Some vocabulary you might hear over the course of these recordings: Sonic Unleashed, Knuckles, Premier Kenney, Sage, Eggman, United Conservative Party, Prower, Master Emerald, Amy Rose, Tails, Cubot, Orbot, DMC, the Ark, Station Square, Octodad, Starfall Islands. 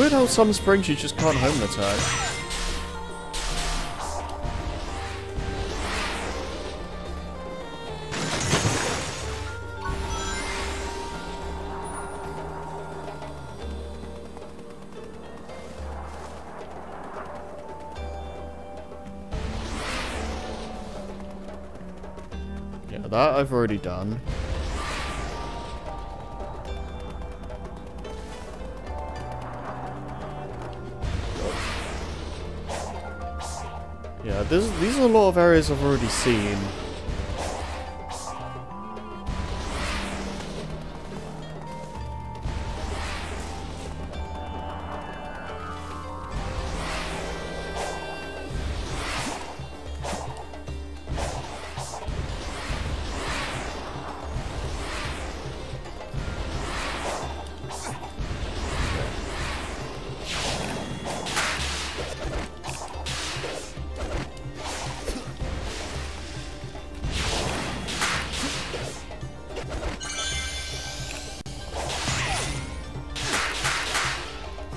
weird how some springs you just can't home attack. That I've already done. Yeah, these are a lot of areas I've already seen.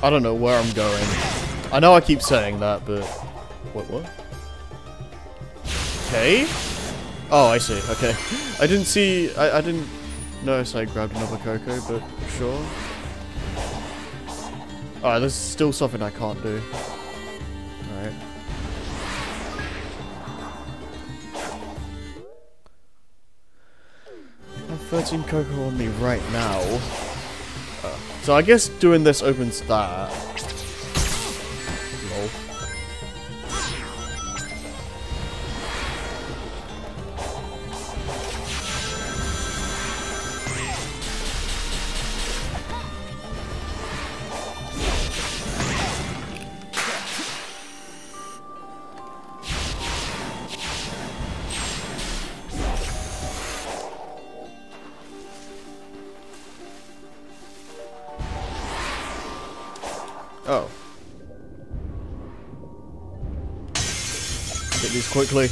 I don't know where I'm going. I know I keep saying that, but... What, what? Okay? Oh, I see, okay. I didn't see... I didn't notice I grabbed another cocoa, but sure. Alright, there's still something I can't do. Alright. I have 13 cocoa on me right now. So I guess doing this opens that. Lol. Quickly.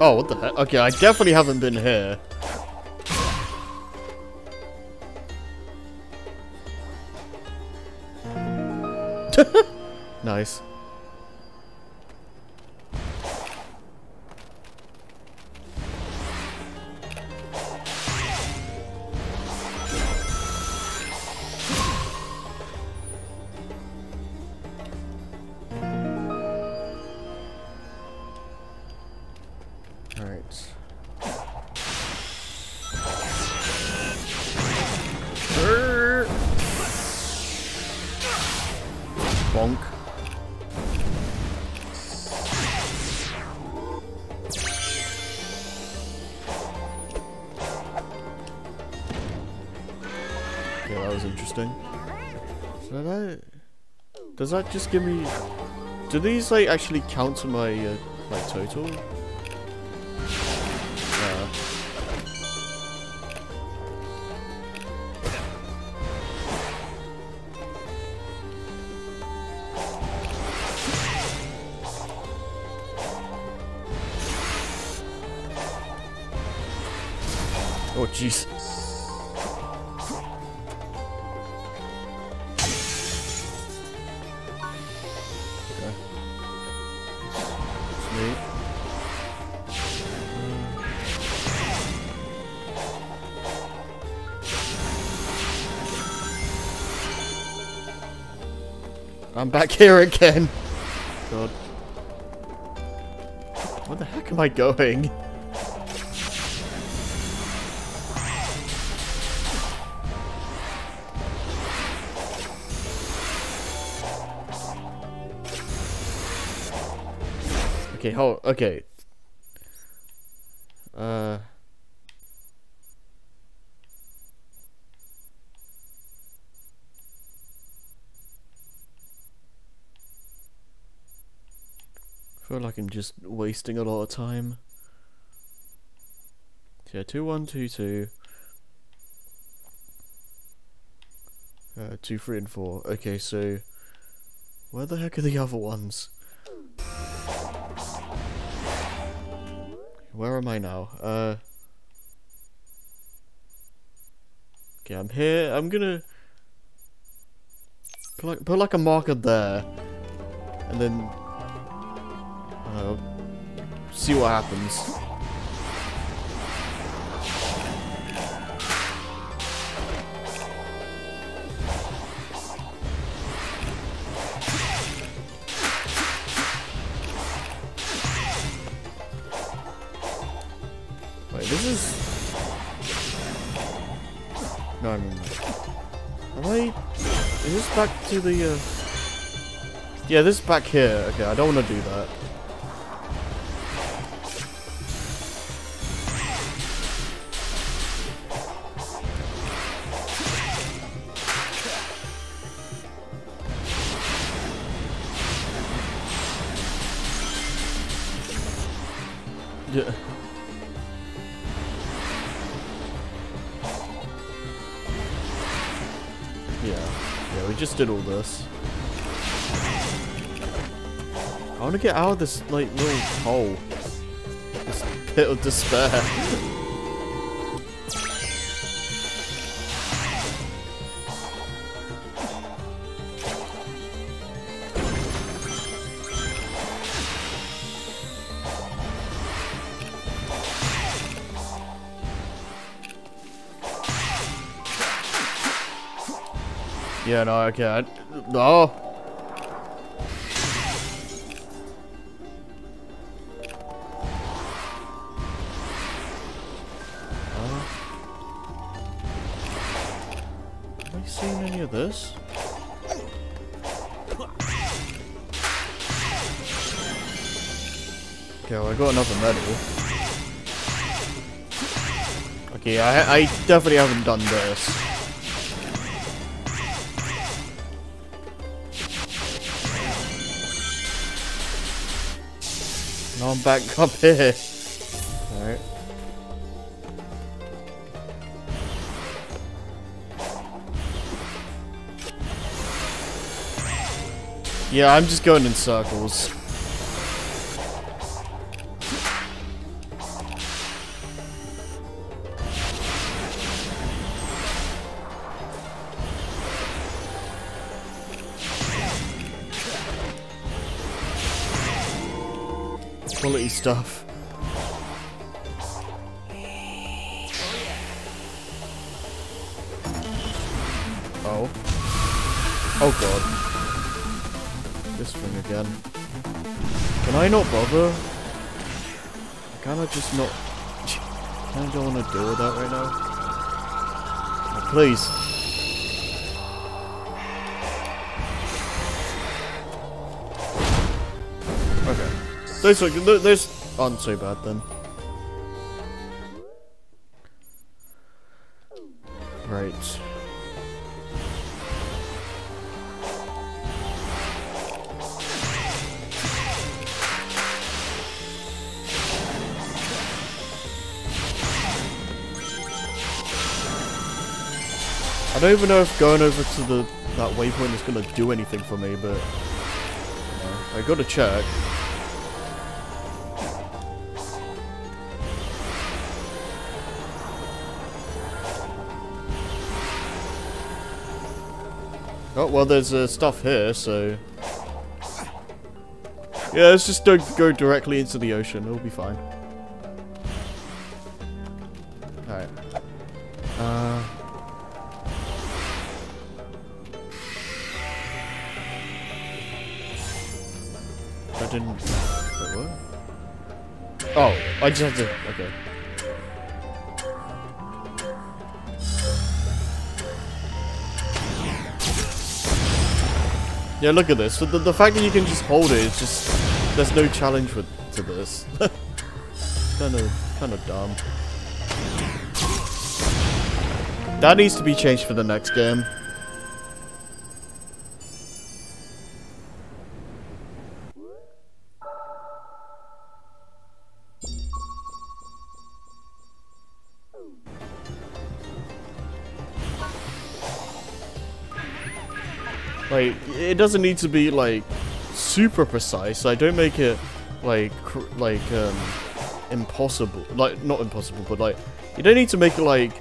Oh, what the heck? Okay, I definitely haven't been here. Nice. Does that just give me... Do these, like, actually count to my, like, total? Oh, jeez. I'm back here again. God. Where the heck am I going? Okay, hold, okay. I feel like I'm just wasting a lot of time. Yeah, 2, 1, 2, 2. 2, 3, and 4. Okay, so... Where the heck are the other ones? Where am I now? Okay, I'm here. I'm gonna put like a marker there, and then see what happens. This is... No, I mean... Is this back to the... Yeah, this is back here. Okay, I don't want to do that. Yeah. Yeah, we just did all this. I want to get out of this, like, little hole. This pit of despair. Yeah, no, I can't. No! Have I seen any of this? Okay, well, I got another medal. Okay, I definitely haven't done this. Now I'm back up here. Alright. Yeah, I'm just going in circles. Quality stuff. Oh. Oh god. This thing again. Can I not bother? Can I just not... I don't want to deal with that right now. Oh, please. Those aren't so bad then. Right. I don't even know if going over to that waypoint is going to do anything for me, but... I gotta check. Oh, well, there's stuff here, so... Yeah, let's just don't go directly into the ocean. It'll be fine. Alright. I didn't... Wait, what? Oh, I just had to... Okay. Yeah, look at this. So the fact that you can just hold it, it's just... There's no challenge to this. Kind of dumb. That needs to be changed for the next game. Like, it doesn't need to be like super precise. Like, don't make it like impossible. Like, not impossible, but like, you don't need to make it like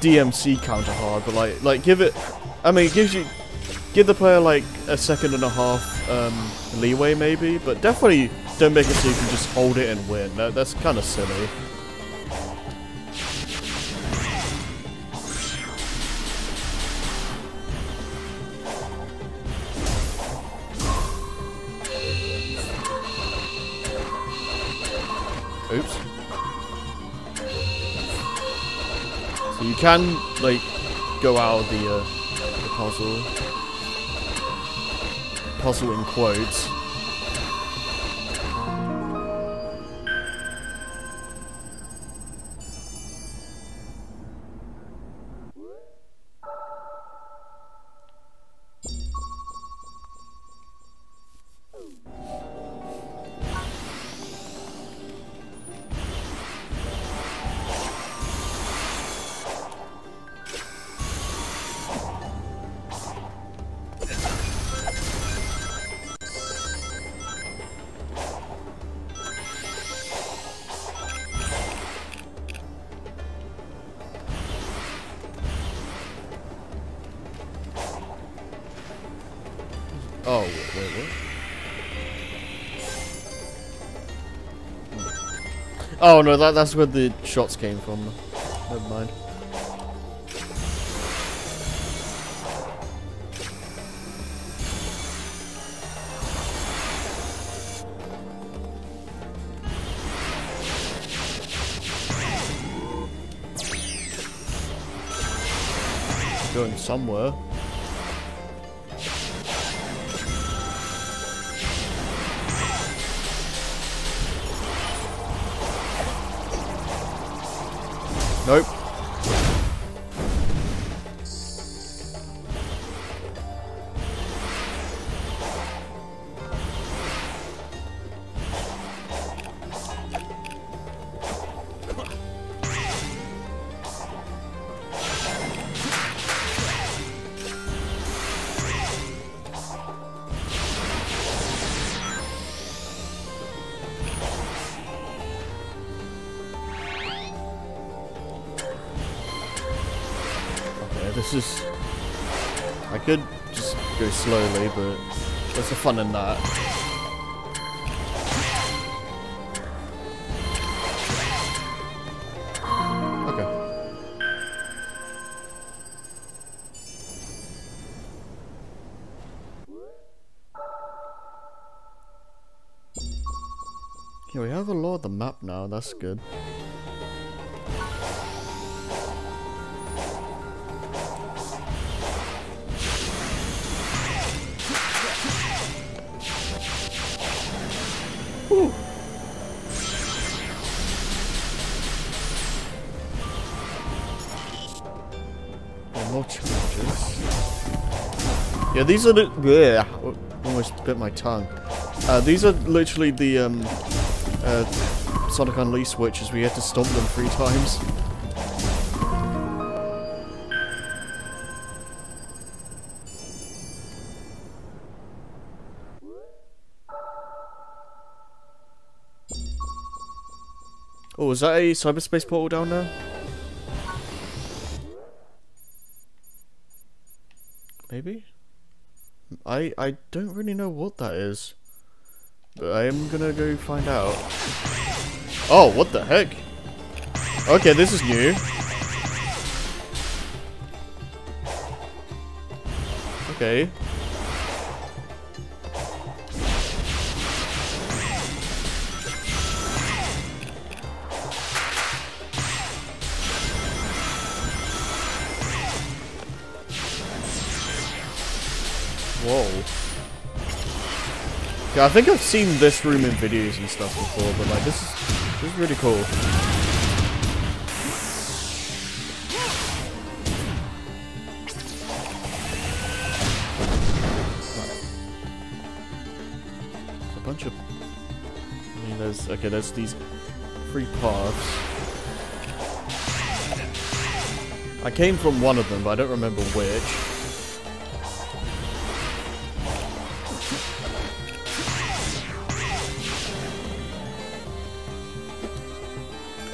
DMC counter hard, but like give it. I mean, it gives you, give the player like a second and a half leeway maybe, but definitely don't make it so you can just hold it and win. That's kind of silly. Oops. So you can like go out of the puzzle in quotes. Oh, wait, what? Hmm. Oh no, that's where the shots came from. Never mind. Going somewhere. Nope. This is... I could just go slowly, but there's the fun in that. Okay. Okay, we have a lot of the map now, that's good. Yeah, these are the... Yeah, almost bit my tongue. These are literally the Sonic Unleashed switches. We had to stomp them 3 times. Oh, is that a cyberspace portal down there? Maybe? I don't really know what that is, but I am gonna go find out. Oh, what the heck? Okay, this is new. Okay. Whoa. Yeah, I think I've seen this room in videos and stuff before, but like this is really cool. There's a bunch of... I mean, there's... Okay, there's these 3 paths. I came from one of them, but I don't remember which.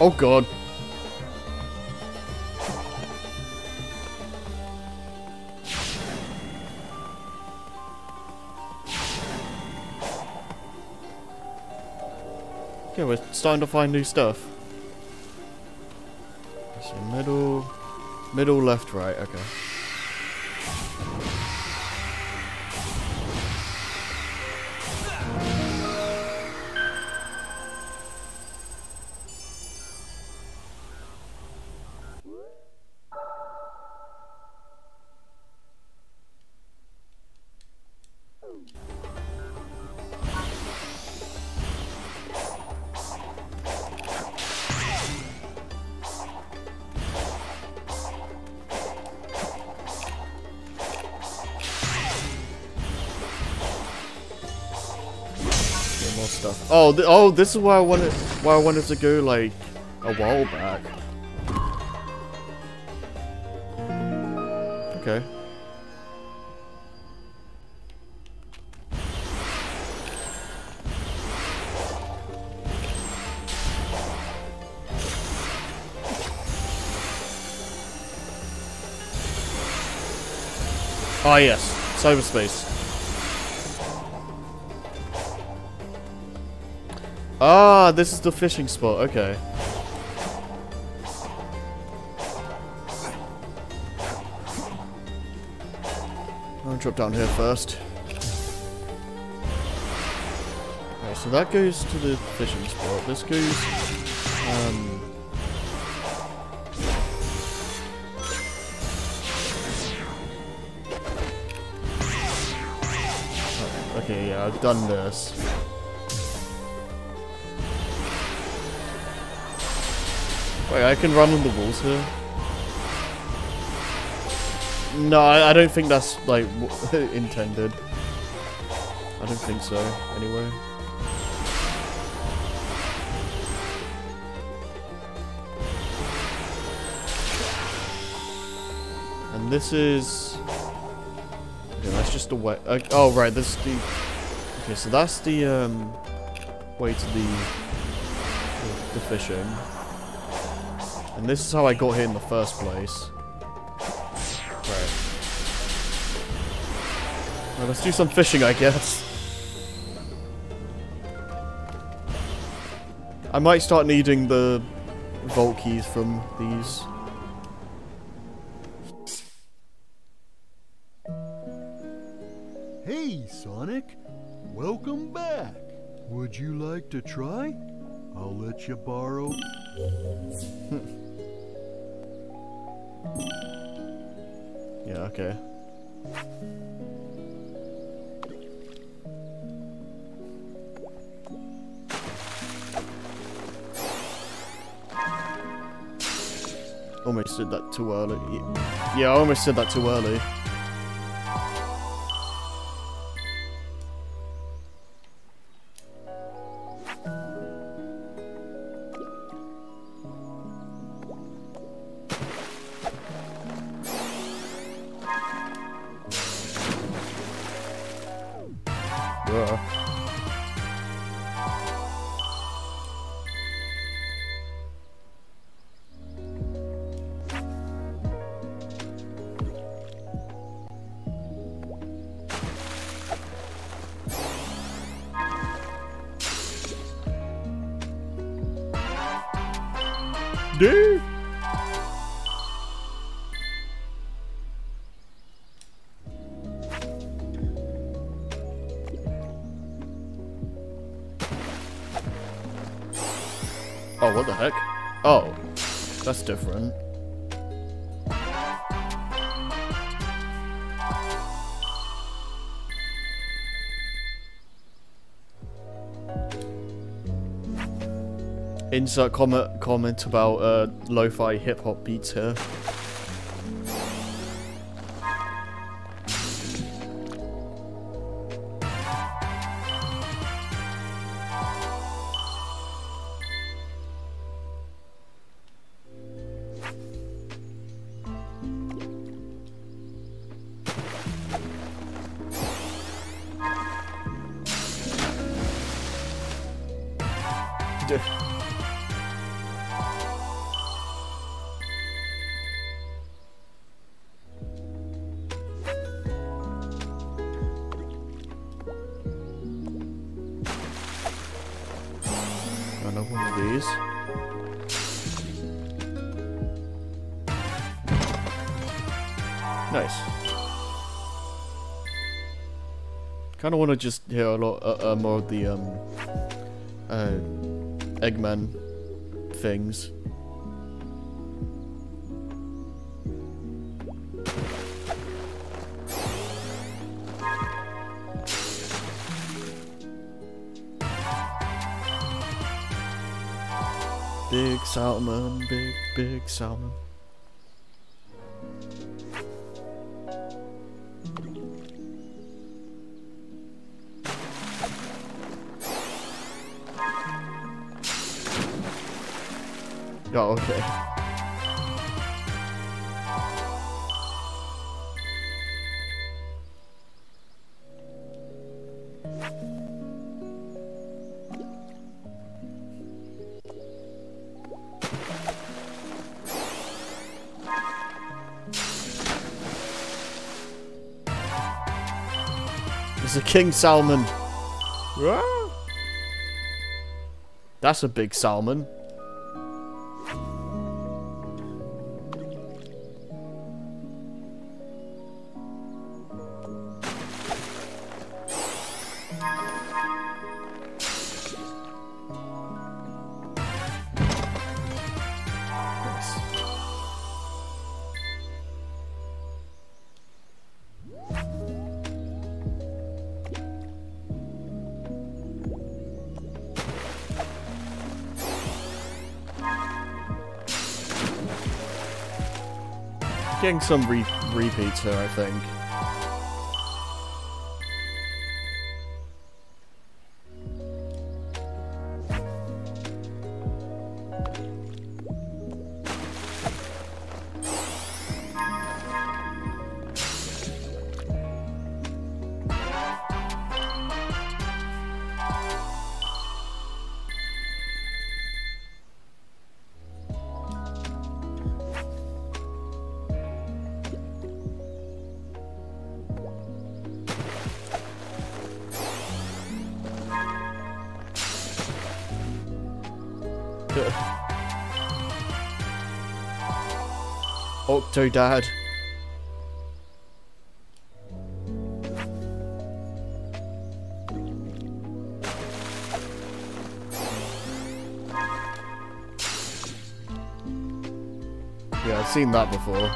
Oh god. Okay, we're starting to find new stuff. So middle, left, right, okay. Oh, this is why I wanted to go like a while back. Okay. Ah, yes, cyberspace. Ah, this is the fishing spot, okay. I'll drop down here first. Alright, so that goes to the fishing spot. This goes... okay, yeah, I've done this. Wait, I can run on the walls here? No, I don't think that's, like, intended. I don't think so, anyway. And this is... Okay, that's just the way... oh, right, this is the... Okay, so that's the, way to the fishing. And this is how I got here in the first place. Right. Well, let's do some fishing, I guess. I might start needing the vault keys from these. Hey, Sonic. Welcome back. Would you like to try? I'll let you borrow. Yeah, okay. Almost did that too early. Yeah, I almost said that too early. Dude. Oh, what the heck? Oh, that's different. Insert comment about lo-fi hip-hop beats here. Another one of these. Nice. Kind of want to just hear a lot more of the Eggman things. Big salmon, big salmon. Oh, okay. It's a king salmon. That's a big salmon. Getting some repeats here, I think. Octodad. Yeah, I've seen that before.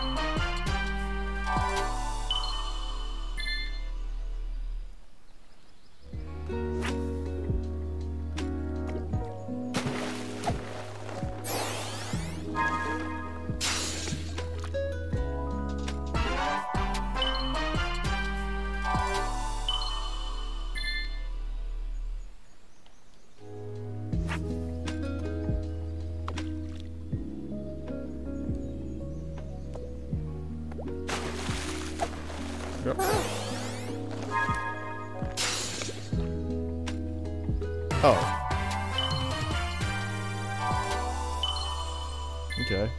Okay.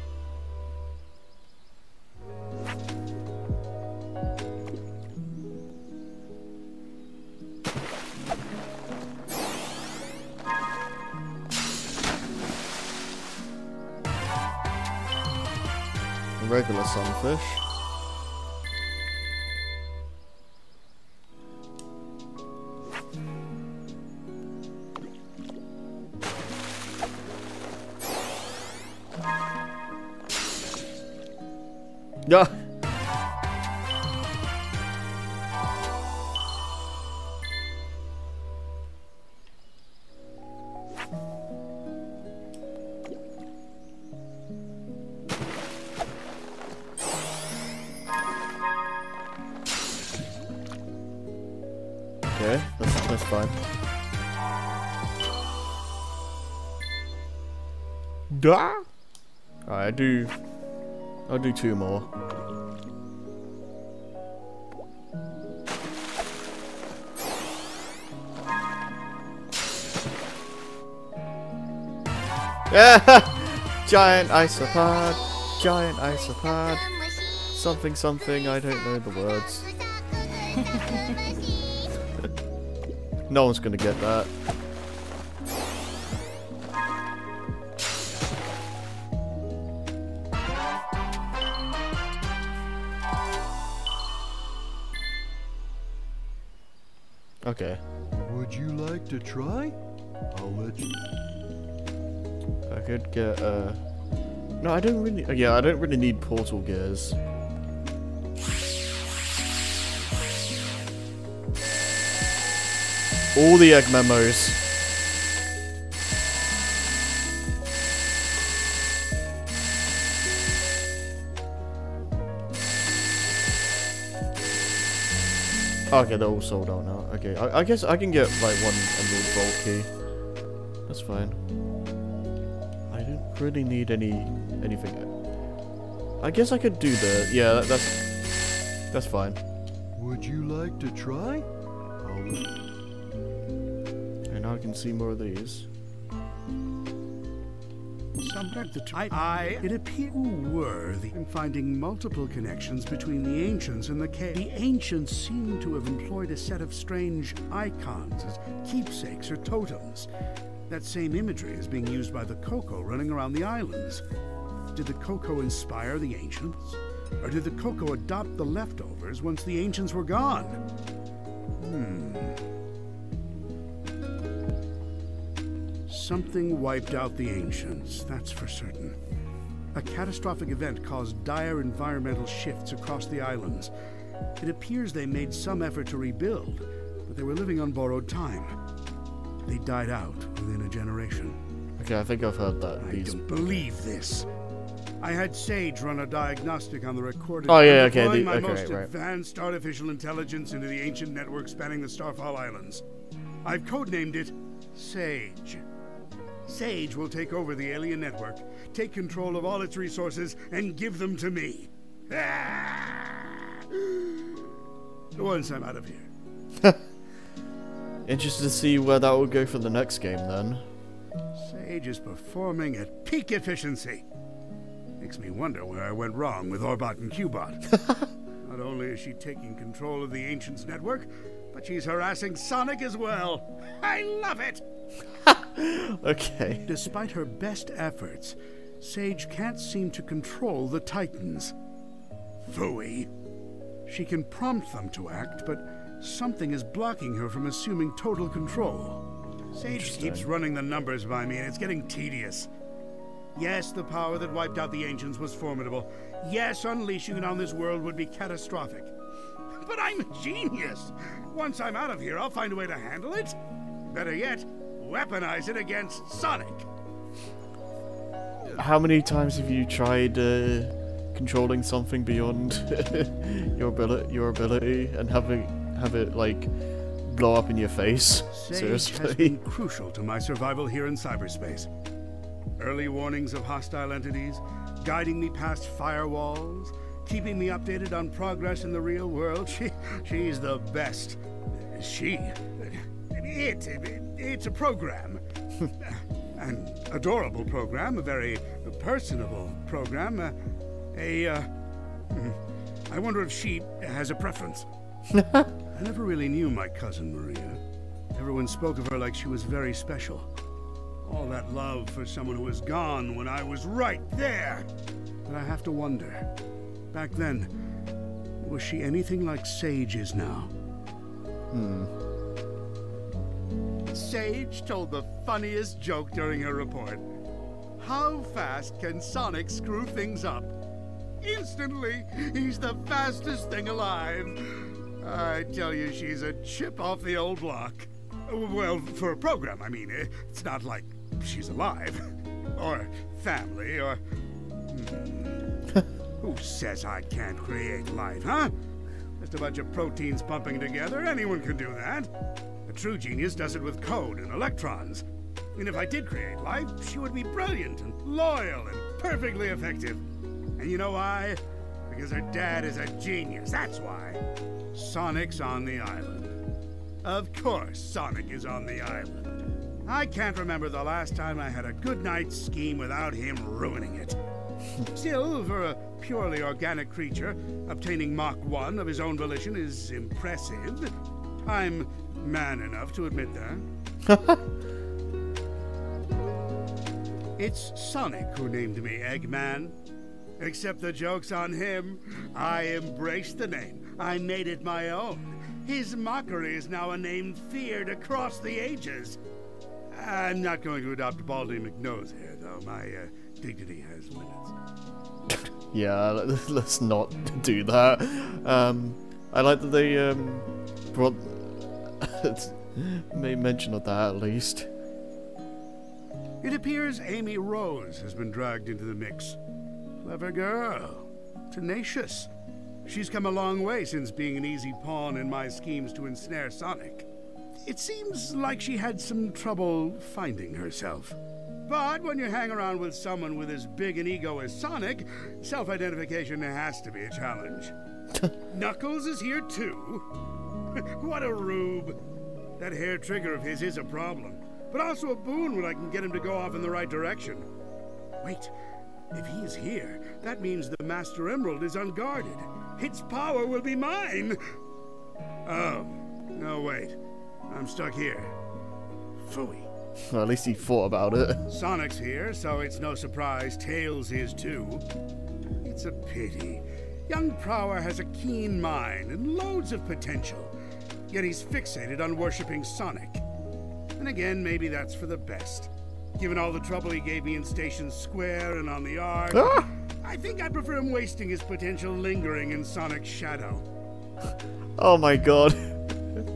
Regular sunfish. Yeah. Okay, that's fine. Duh. I'll do two more. Yeah! Giant isopod, something, I don't know the words. No one's gonna get that. Okay. Would you like to try? I'll let you. I could get no, I don't really. Yeah, I don't really need portal gears. All the egg memos. Okay, they're all sold out now. Okay, I guess I can get like one Emerald Vault key. That's fine. I don't really need anything. I guess I could do the. Yeah, that's fine. Would you like to try? I'll... Now I can see more of these. It appeared worthy in finding multiple connections between the ancients and the cave. The ancients seem to have employed a set of strange icons as keepsakes or totems. That same imagery is being used by the Coco running around the islands. Did the Coco inspire the ancients? Or did the Coco adopt the leftovers once the ancients were gone? Something wiped out the ancients, that's for certain. A catastrophic event caused dire environmental shifts across the islands. It appears they made some effort to rebuild, but they were living on borrowed time. They died out within a generation. Okay, I think I've heard that. I don't believe this. I had Sage run a diagnostic on the recorded. Oh yeah, okay. Deploying my most advanced artificial intelligence into the ancient network spanning the Starfall Islands. I've codenamed it Sage. Sage will take over the alien network, take control of all its resources, and give them to me. Once I'm out of here. Interested to see where that will go for the next game, then. Sage is performing at peak efficiency. Makes me wonder where I went wrong with Orbot and Cubot. Not only is she taking control of the Ancients network, but she's harassing Sonic as well. I love it! Okay. Despite her best efforts, Sage can't seem to control the Titans. Phooey. She can prompt them to act, but something is blocking her from assuming total control. Sage keeps running the numbers by me, and it's getting tedious. Yes, the power that wiped out the ancients was formidable. Yes, unleashing it on this world would be catastrophic. But I'm a genius! Once I'm out of here, I'll find a way to handle it. Better yet, weaponize it against Sonic. How many times have you tried controlling something beyond your ability and have it like blow up in your face? Sage seriously has been crucial to my survival here in cyberspace. Early warnings of hostile entities, guiding me past firewalls, keeping me updated on progress in the real world. She's the best. It's a program. An adorable program, a very personable program. I wonder if she has a preference. I never really knew my cousin Maria. Everyone spoke of her like she was very special. All that love for someone who was gone when I was right there. But I have to wonder, back then, was she anything like Sage is now? Sage told the funniest joke during her report. How fast can Sonic screw things up? Instantly, he's the fastest thing alive. I tell you, she's a chip off the old block. Well, for a program, I mean, it's not like she's alive. Or family, or... Who says I can't create life, huh? Just a bunch of proteins pumping together, anyone can do that. A true genius does it with code and electrons. And if I did create life, she would be brilliant and loyal and perfectly effective. And you know why? Because her dad is a genius, that's why. Sonic's on the island. Of course Sonic is on the island. I can't remember the last time I had a good night scheme without him ruining it. Still, for a purely organic creature, obtaining Mach 1 of his own volition is impressive. I'm man enough to admit that. It's Sonic who named me Eggman. Except the joke's on him. I embraced the name. I made it my own. His mockery is now a name feared across the ages. I'm not going to adopt Baldy McNose here, though. My dignity has limits. Yeah, let's not do that. I like that they brought... made mention of that, at least. It appears Amy Rose has been dragged into the mix. Clever girl. Tenacious. She's come a long way since being an easy pawn in my schemes to ensnare Sonic. It seems like she had some trouble finding herself. But when you hang around with someone with as big an ego as Sonic, self-identification has to be a challenge. Knuckles is here too. What a rube. That hair trigger of his is a problem, but also a boon when I can get him to go off in the right direction. Wait, if he is here, that means the Master Emerald is unguarded. Its power will be mine. Oh, no wait. I'm stuck here. Phooey. Well, at least he thought about it. Sonic's here, so it's no surprise Tails is too. It's a pity. Young Prower has a keen mind and loads of potential, yet he's fixated on worshipping Sonic. And again, maybe that's for the best. Given all the trouble he gave me in Station Square and on the Ark, I think I prefer him wasting his potential lingering in Sonic's shadow. Oh my god.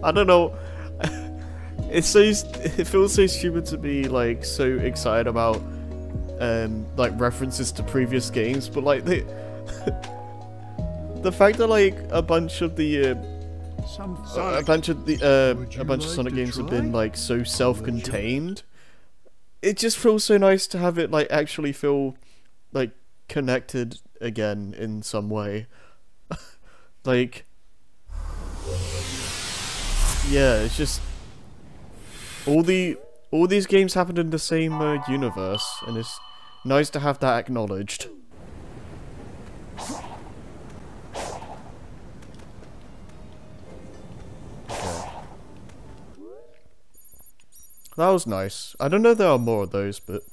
I don't know. It feels so stupid to be like so excited about like references to previous games, but like they the fact that like a bunch of Sonic games have been like so self-contained, it just feels so nice to have it like actually feel like connected again in some way. Like, yeah, it's just all these games happened in the same universe, and it's nice to have that acknowledged. Okay. That was nice. I don't know if there are more of those, but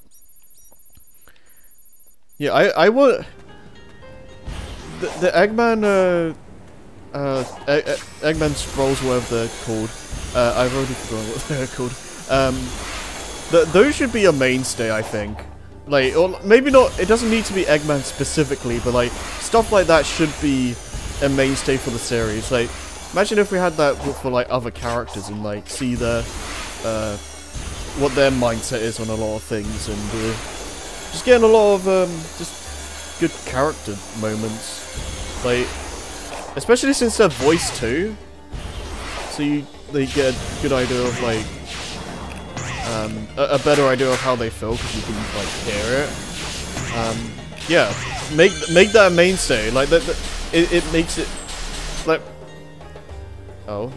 yeah, I want the Eggman Eggman Scrolls, whatever they're called. I've already forgotten what they're called. Those should be a mainstay, I think. Like, or maybe not. It doesn't need to be Eggman specifically, but like stuff like that should be a mainstay for the series. Like, imagine if we had that for like other characters and like see their what their mindset is on a lot of things, and just getting a lot of just good character moments. Like, especially since they're voiced too, so they get a good idea of like a better idea of how they feel because you can like hear it. Yeah, make that a mainstay. Like that, it makes it like, oh.